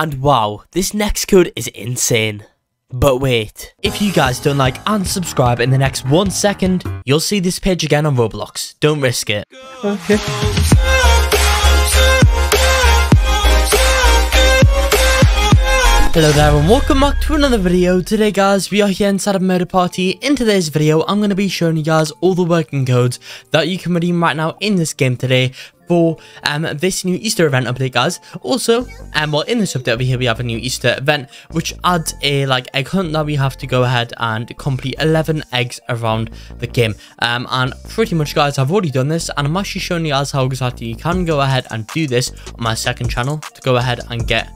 And wow, this next code is insane. But wait, if you guys don't like and subscribe in the next 1 second, you'll see this page again on Roblox. Don't risk it. Okay. Hello there and welcome back to another video. Today guys, we are here inside of Murder Party. In today's video, I'm going to be showing you guys all the working codes that you can redeem right now in this game today for this new Easter event update, guys. Also, well, in this update over here, we have a new Easter event, which adds a, egg hunt that we have to go ahead and complete 11 eggs around the game. And pretty much, guys, I've already done this, and I'm actually showing you guys how exactly you can go ahead and do this on my second channel to go ahead and get...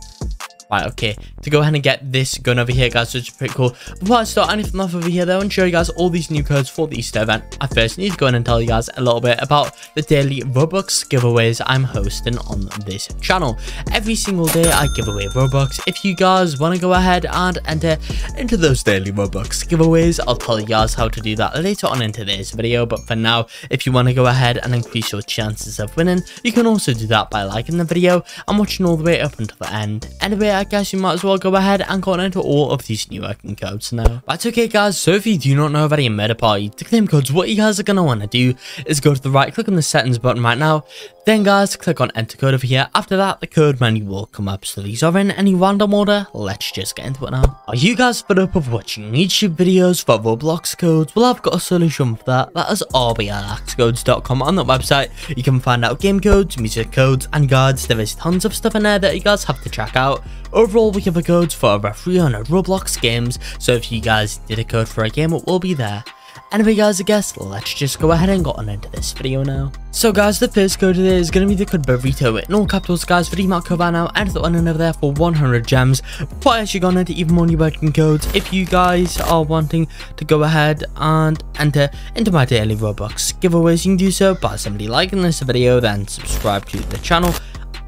Right, okay, to go ahead and get this gun over here, guys, which is pretty cool. Before I start anything off over here, though, and show you guys all these new codes for the Easter event, I first need to go in and tell you guys a little bit about the daily Robux giveaways I'm hosting on this channel. Every single day, I give away Robux. If you guys want to go ahead and enter into those daily Robux giveaways, I'll tell you guys how to do that later on in today's video. But for now, if you want to go ahead and increase your chances of winning, you can also do that by liking the video and watching all the way up until the end. Anyway, I guess you might as well go ahead and go into all of these new working codes now. That's okay guys, so if you do not know already in Murder Party, to claim codes, what you guys are going to want to do is go to the right, click on the settings button right now, then guys, click on enter code over here. After that, the code menu will come up, so these are in any random order. Let's just get into it now. Are you guys fed up of watching YouTube videos for Roblox codes? Well, I've got a solution for that. That is rblxcodes.com. On that website, you can find out game codes, music codes, and guides. There is tons of stuff in there that you guys have to check out. Overall, we have the codes for over 300 Roblox games, so if you guys did a code for a game, it will be there. Anyway guys, I guess let's just go ahead and get on into this video now. So guys, the first code today is going to be the code burrito in all capitals guys. Redeem that code right now, enter that one in over there for 100 gems. Before I actually go on into even more new working codes, if you guys are wanting to go ahead and enter into my daily Robux giveaways, you can do so by somebody liking this video, then subscribe to the channel.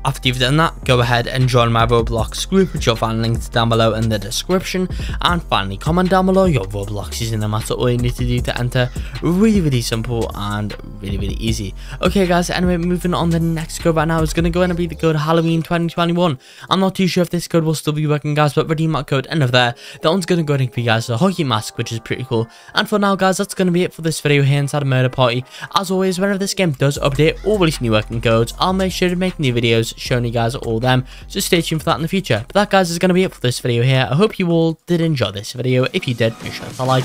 After you've done that, go ahead and join my Roblox group, which you'll find linked down below in the description. And finally, comment down below your Roblox username. That's all you need to do to enter. Really, really simple and really, really easy. Okay, guys, anyway, moving on, the next code right now is going to go and be the code Halloween 2021. I'm not too sure if this code will still be working, guys, but redeem that code, end of there. That one's going to go in for you guys, the hockey mask, which is pretty cool. And for now, guys, that's going to be it for this video here inside of Murder Party. As always, whenever this game does update or release new working codes, I'll make sure to make new videos showing you guys all them, so stay tuned for that in the future. But that guys is going to be it for this video here. I hope you all did enjoy this video. If you did, make sure to like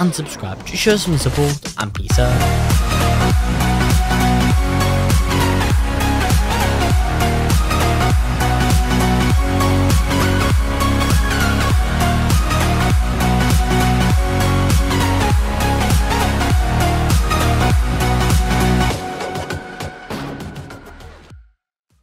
and subscribe to show some support, and peace out.